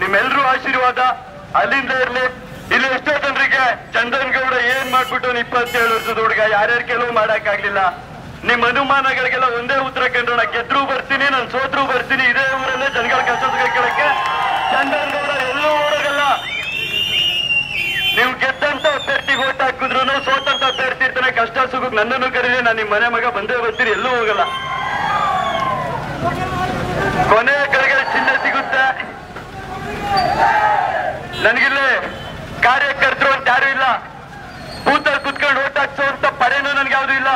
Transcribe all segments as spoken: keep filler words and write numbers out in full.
ನಿಮ್ಮೆಲ್ಲರೂ ಆಶೀರ್ವಾದ ಅಲ್ಲಿಂದ ಇರಲಿ. ಇಲ್ಲಿ ಎಷ್ಟೋ ಜನರಿಗೆ ಚಂದನ್ ಗೌಡ ಏನ್ ಮಾಡ್ಬಿಟ್ಟು ಇಪ್ಪತ್ತೇಳು ವರ್ಷದ ಹುಡುಗ ಯಾರ್ಯಾರು ಕೆಲವು ಮಾಡಕ್ಕಾಗ್ಲಿಲ್ಲ. ನಿಮ್ಮ ಅನುಮಾನಗಳಿಗೆಲ್ಲ ಒಂದೇ ಉತ್ತರ ಕಂಡೋಣ. ಗೆದ್ರೂ ಬರ್ತೀನಿ, ನಾನು ಸೋತ್ರೂ ಬರ್ತೀನಿ. ಇದೇ ಊರಲ್ಲೇ ಜನಗಳ ಕೆಲಸ ಕೇಳಕ್ಕೆ ಚಂದನ್ ಗೌಡ ಎಲ್ಲೂ ಊರಾಗಲ್ಲ. ನೀವು ಗೆದ್ದಂತ ಅಭ್ಯರ್ಥಿ ಓಟ್ ಹಾಕಿದ್ರು ಸೋತಂತ ಅಭ್ಯರ್ಥಿ ಇರ್ತಾನೆ. ಕಷ್ಟ ಸುಖಕ್ಕೆ ನನ್ನನ್ನು ಕರೀರಿ, ನಾನು ನಿಮ್ಮ ಮನೆ ಮಗ ಬಂದೇ ಬರ್ತೀನಿ, ಎಲ್ಲೂ ಹೋಗಲ್ಲ. ಕೊನೆಯ ಕಡೆಗೆ ಚಿಹ್ನೆ ಸಿಗುತ್ತೆ. ನನಗಿಲ್ಲಿ ಕಾರ್ಯಕರ್ತರು ಅಂತ ಯಾರು ಇಲ್ಲ. ಕೂತಲ್ಲಿ ಕುತ್ಕೊಂಡು ಓಟ್ ಹಾಕ್ಸೋಂತ ಪಡೆನೂ ನನ್ಗೆ ಯಾವ್ದು ಇಲ್ಲ.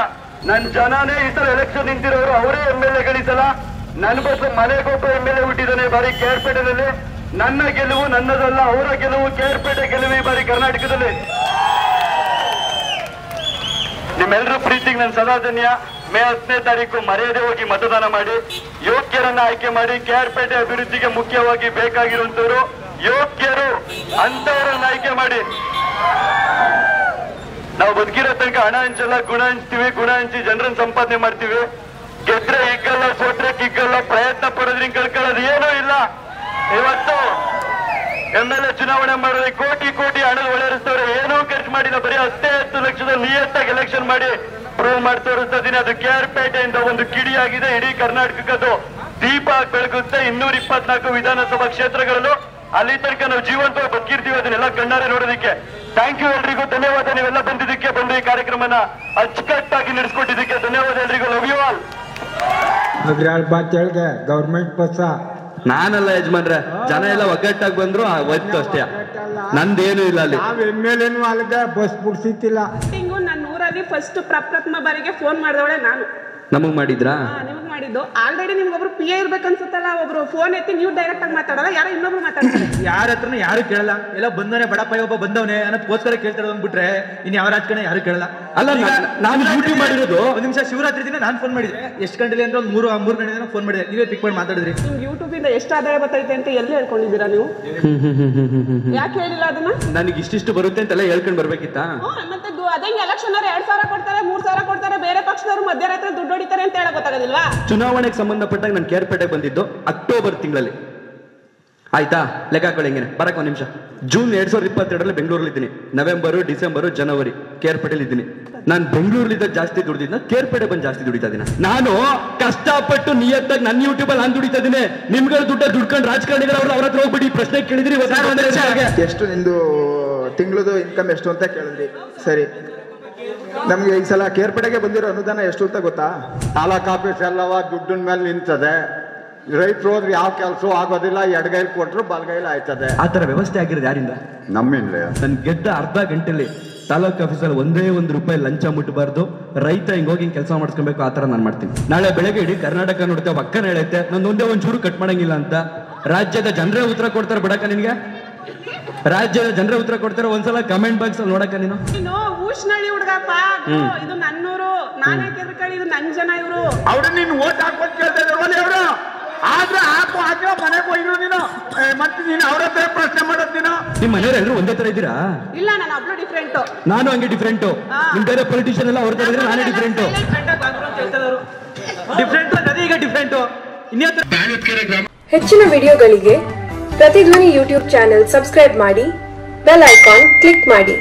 ನನ್ ಜನನೇ ಈ ಸಲ ಎಲೆಕ್ಷನ್ ನಿಂತಿರೋರು, ಅವರೇ ಎಂ ಎಲ್ ಎಗಳಿಸಲ್ಲ. ನನ್ ಬಸ್ ಮನೆಗೊಬ್ಬ ಎಂ ಎಲ್ ಎ ಹುಟ್ಟಿದ್ದಾನೆ ಬಾರಿ ಕೇರ್ಪೇಟೆನಲ್ಲಿ. ನನ್ನ ಗೆಲುವು ನನ್ನದಲ್ಲ, ಅವರ ಗೆಲುವು ಕೇರ್ಪೇಟೆ ಗೆಲುವು ಈ ಬಾರಿ ಕರ್ನಾಟಕದಲ್ಲಿ. ನಿಮ್ಮೆಲ್ಲರೂ ಪ್ರೀತಿಗೆ ನನ್ನ ಸದಾ ಧನ್ಯ. ಮೇ ಹತ್ತನೇ ತಾರೀಕು ಮರೆಯದೆ ಹೋಗಿ ಮತದಾನ ಮಾಡಿ, ಯೋಗ್ಯರನ್ನ ಆಯ್ಕೆ ಮಾಡಿ. ಕೆಆರ್ಪೇಟೆ ಅಭಿವೃದ್ಧಿಗೆ ಮುಖ್ಯವಾಗಿ ಬೇಕಾಗಿರುವಂತವರು ಯೋಗ್ಯರು, ಅಂತವರನ್ನ ಆಯ್ಕೆ ಮಾಡಿ. ನಾವು ಬದುಕಿರೋ ತನಕ ಹಣ ಹಂಚಲ್ಲ, ಗುಣ ಹಂಚ್ತೀವಿ. ಗುಣ ಹಂಚಿ ಜನರನ್ನ ಸಂಪಾದನೆ ಮಾಡ್ತೀವಿ. ಗೆದ್ರೆ ಹಿಗ್ಗಲ್ಲ, ಸೋತ್ರೆ ಕಿಗ್ಗಲ್ಲ. ಪ್ರಯತ್ನ ಪಡೋದ್ರಿಂದ ಕಳ್ಕೊಳ್ಳೋದು ಏನೂ ಇಲ್ಲ. ಇವತ್ತು ಎಂ ಎಲ್ ಎ ಚುನಾವಣೆ ಮಾಡಿದ್ರೆ ಕೋಟಿ ಕೋಟಿ ಹಣ ಒಳರಿಸ್ತವ್ರೆ, ಏನೋ ಖರ್ಚು ಮಾಡಿಲ್ಲ. ಬರೀ ಹತ್ತೇ ಹತ್ತು ಲಕ್ಷದಲ್ಲಿ ನಿಯತ್ತಾಗಿ ಎಲೆಕ್ಷನ್ ಮಾಡಿ ಪ್ರೂವ್ ಮಾಡಿ ತೋರಿಸ್ತಾ ಇದೀನಿ. ಅದು ಕೆಆರ್ಪೇಟೆಯಿಂದ ಒಂದು ಕಿಡಿಯಾಗಿದೆ, ಇಡೀ ಕರ್ನಾಟಕಕ್ಕದು ದೀಪ ಬೆಳಗುತ್ತೆ. ಇನ್ನೂರ ಇಪ್ಪತ್ನಾಲ್ಕು ವಿಧಾನಸಭಾ ಕ್ಷೇತ್ರಗಳಲ್ಲೂ ಅಲ್ಲಿ ತನಕ ನಾವು ಜೀವಂತವಾಗಿ ಬದುಕಿರ್ತೀವಿ, ಅದನ್ನೆಲ್ಲ ಕಣ್ಣಾರೆ ನೋಡೋದಕ್ಕೆ. ಥ್ಯಾಂಕ್ ಯು ಎಲ್ರಿಗೂ, ಧನ್ಯವಾದ. ನೀವೆಲ್ಲ ಬಂದಿದ್ದಕ್ಕೆ, ಬಂದು ಈ ಕಾರ್ಯಕ್ರಮನ ಅಚ್ಚುಕಟ್ಟಾಗಿ ನಡೆಸ್ಕೊಟ್ಟಿದ್ದಕ್ಕೆ ಧನ್ಯವಾದ ಎಲ್ರಿಗೂ. Love you all. ಮಾತು ಹೇಳಿದೆ ಗೌರ್ಮೆಂಟ್ ಬಸ್ ನಾನಲ್ಲ ಯಜಮಾನ್ರೆ, ಜನ ಎಲ್ಲ ಒಗ್ಗಟ್ಟಾಗಿ ಬಂದ್ರು ಆಯ್ತು ಅಷ್ಟೇ, ನಂದೇನು ಇಲ್ಲ. ಅಲ್ಲಿ ಎಮ್ ಎಲ್ ಎನು ಅಲ್ಲದೆ ಬಸ್ ಬಿಡ್ಸಿತ್ತಿಲ್ಲ. ನನ್ನ ಊರಲ್ಲಿ ಫಸ್ಟ್ ಪ್ರಪ್ರಥಮ ಬಾರಿಗೆ ಫೋನ್ ಮಾಡಿದವಳೆ ನಾನು. ನಮಗ್ ಮಾಡಿದ್ರಾ? ನಿಮಗ್ ಮಾಡಿದ್ದು. ಆಲ್ರೆಡಿ ನಿಮ್ಗೊಬ್ರು ಪಿ ಎ ಇರ್ಬೇಕು ಅನ್ಸುತ್ತಲ್ಲ, ಒಬ್ರು ಫೋನ್ ಎತ್ತಿ ನೀವು ಡೈರೆಕ್ಟ್ ಆಗಿ ಮಾತಾಡಲ್ಲ, ಯಾರೋ ಇನ್ನೊಬ್ರು ಮಾತಾಡ್ತಾರೆ. ಯಾರ ಹತ್ರನೂ ಯಾರು ಕೇಳಲ್ಲ. ಎಲ್ಲ ಬಂದವನೇ ಬಡಪಾಯಿ ಒಬ್ಬ ಬಂದವನೇ ಅನ್ನೋದಕ್ಕೋಸ್ಕರ ಕೇಳ್ತಾರೆ ಅಂದ್ಬಿಟ್ರೆ ಇನ್ನು ಯಾವ ರಾಜಕಾರಣ ಯಾರು ಕೇಳಲ್ಲ. ಅಲ್ಲ, ನಾನು ಡ್ಯೂಟಿ ಮಾಡಿರೋದು. ಒಂದ್ ನಿಮಿಷ, ಶಿವರಾತ್ರಿ ದಿನ ನಾನು ಫೋನ್ ಮಾಡಿದೆ. ಎಷ್ಟು ಗಂಟೆಲಿ ಅಂದ್ರೆ ಒಂದು ಮೂರು ಮೂರು ಗಂಟೆ ಫೋನ್ ಮಾಡಿದೆ. ನೀವೇ ಪಿಕ್ ಮಾಡಿ ಮಾತಾಡಿದ್ರಿ. ನಿಮ್ಗೆ ಯೂಟ್ಯೂಬ್ ಇಂದ ಎಷ್ಟು ಆದಾಯ ಬರ್ತೈತೆ ಅಂತ ಎಲ್ಲಿ ಹೇಳ್ಕೊಂಡಿದ್ದೀರಾ ನೀವು? ಯಾಕೆ ಹೇಳಿಲ್ಲ ಅದನ್ನ? ನನಗೆ ಇಷ್ಟಿಷ್ಟು ಬರುತ್ತೆ ಅಂತೆಲ್ಲ ಹೇಳ್ಕೊಂಡು ಬರ್ಬೇಕಿತ್ತಾ? ಮತ್ತೆ ಅದಂಗೆ ಎಲೆಕ್ಷನ್ ಅವ್ರು ಎರಡ್ ಸಾವಿರ ಕೊಡ್ತಾರೆ, ಮೂರ್ ಸಾವಿರ ಕೊಡ್ತಾರೆ, ಬೇರೆ ಪಕ್ಷದವ್ರು ಮಧ್ಯರಾತ್ರಿ ದುಡ್ಡು ಹೊಡಿತಾರೆ ಅಂತ ಹೇಳಕ್ ಗೊತ್ತಾಗೋದಿಲ್ವಾ? ಚುನಾವಣೆಗೆ ಸಂಬಂಧಪಟ್ಟಾಗ ನಾನು ಕೆಆರ್ಪೇಟೆಗೆ ಬಂದಿದ್ದು ಅಕ್ಟೋಬರ್ ತಿಂಗಳಲ್ಲಿ. ಆಯ್ತಾ ಲೆಕ್ಕಾಕೊಳ್ಳಿ ಹಿಂಗೇನೆ ಬರಕ್ಕೆ ಒಂದು ನಿಮಿಷ. ಜೂನ್ ಎರಡ್ ಸಾವಿರದ ಇಪ್ಪತ್ತೆರಡರಲ್ಲಿ ಬೆಂಗಳೂರಲ್ಲಿದ್ದೀನಿ, ನವೆಂಬರು ಡಿಸೆಂಬರು ಜನವರಿ ಕೆ ಆರ್ ಪೇಟೆಲಿ ಇದ್ದೀನಿ. ನಾನು ಬೆಂಗಳೂರಲ್ಲಿದ್ದ ಜಾಸ್ತಿ ದುಡಿದಿದ್ದ ಕೆ ಆರ್ ಪೇಟೆ ಬಂದು ಜಾಸ್ತಿ ದುಡಿತಾ ಇದ್ದೀನಿ. ನಾನು ಕಷ್ಟಪಟ್ಟು ನಿಯತ್ತಾಗಿ ನನ್ನ ಯೂಟ್ಯೂಬಲ್ಲಿ ನಾನು ದುಡಿತಾ ಇದ್ದೀನಿ. ನಿಮ್ಗಳ ದುಡ್ಡ ದುಡ್ಕೊಂಡು ರಾಜಕಾರಣಿಗಳು ಅವ್ರ ಹತ್ರ ಹೋಗ್ಬಿಟ್ಟು ಪ್ರಶ್ನೆ ಕೇಳಿದ್ರಿ, ಎಷ್ಟು ನಿಂದು ತಿಂಗಳದು ಇನ್ಕಮ್ ಎಷ್ಟು ಅಂತ ಕೇಳಿದ್ರಿ. ಸರಿ, ನಮ್ಗೆ ಈ ಸಲ ಕೆ ಆರ್ ಪೇಟೆಗೆ ಬಂದಿರೋ ಅನುದಾನ ಎಷ್ಟು ಅಂತ ಗೊತ್ತಾ? ತಾಲೂಕು ಆಫೀಸ್ ಎಲ್ಲವ ದುಡ್ಡಿನ ಮೇಲೆ ನಿಂತದೆ. ರೈತರು ಹೋದ್ರೆ ಯಾವ ಕೆಲಸ ಆಗೋದಿಲ್ಲ, ಎಡಗೈಲಿ ಕೊಟ್ಟರು ಬಲಗೈಲಿ ಆಯ್ತದೆ. ಆ ತರ ವ್ಯವಸ್ಥೆ ಆಗಿರೋದು ಯಾರಿಂದ? ನಮ್ಮಿಂದಲೇ. ನನ್ನ ಗೆದ್ದ ಅರ್ಧ ಗಂಟೆಲಿ ತಾಲೂಕು ಆಫೀಸಲ್ಲಿ ಒಂದೇ ಒಂದು ರೂಪಾಯಿ ಲಂಚ ಮುಟ್ಟಬಾರ್ದು, ರೈತ ಹಿಂಗ್ ಹೋಗಿ ಕೆಲಸ ಮಾಡಿಸ್ಕೊಬೇಕು, ಆ ತರ ನಾನು ಮಾಡ್ತೀನಿ. ನಾಳೆ ಬೆಳಗ್ಗೆ ಇಡೀ ಕರ್ನಾಟಕ ನೋಡ್ತೇವೆ, ಪಕ್ಕನ ಹೇಳುತ್ತೆ ನಂದು ಒಂದೇ ಒಂದು ಚೂರು ಕಟ್ ಮಾಡಂಗಿಲ್ಲ ಅಂತ. ರಾಜ್ಯದ ಜನರೇ ಉತ್ತರ ಕೊಡ್ತಾರೆ ಬಿಡಕ ನಿನ್ಗೆ, ರಾಜ್ಯದ ಜನರ ಉತ್ತರ ಕೊಡ್ತಾರೆ. ಒಂದ್ಸಲ ಕಮೆಂಟ್ ಬಾಕ್ಸ್ ಅಲ್ಲಿ ನೋಡಕ ನೀನು ಊಷ್ನಳ್ಳಿ ಹುಡುಗಪ್ಪ, ಇದು ನನ್ನೂರು, ನಾನೇ ಕೆದಕಳಿ, ಇದು ನನ್ನ ಜನ, ಇವರು ಅವ್ರ ನೀನು ಓಟ್ ಹಾಕೊಂಡು ಕೇಳ್ತಾ ಇದ್ರು, ಆದ್ರೆ ಹಾಕು ಹಾಕೋ ಮನೆಗೆ ಹೋಗಿದ್ರು ನೀನು, ಮತ್ತೆ ನೀನು ಅವ್ರ ಹತ್ರ ಪ್ರಶ್ನೆ ಮಾಡೋದ್ ನೀನು. ನಿಮ್ ಮನೆಯವ್ರು ಎಲ್ಲರೂ ಒಂದೇ ತರ ಇದ್ದೀರಾ? ಇಲ್ಲ, ನಾನು ಅಬ್ರು ಡಿಫ್ರೆಂಟ್, ನಾನು ಹಂಗೆ ಡಿಫ್ರೆಂಟು. ನಿಮ್ ಬೇರೆ ಪೊಲಿಟಿಷಿಯನ್ ಎಲ್ಲ ಅವ್ರ ತರ ಇದ್ರೆ ನಾನೇ ಡಿಫ್ರೆಂಟು, ಡಿಫ್ರೆಂಟು ಅದೇ ಈಗ ಡಿಫ್ರೆಂಟು. ಹೆಚ್ಚಿನ ವಿಡಿಯೋಗಳಿಗೆ ಪ್ರತಿಧ್ವನಿ ಯೂಟ್ಯೂಬ್ ಚಾನೆಲ್ ಸಬ್ಸ್ಕ್ರೈಬ್ ಮಾಡಿ, ಬೆಲ್ ಐಕಾನ್ ಕ್ಲಿಕ್ ಮಾಡಿ.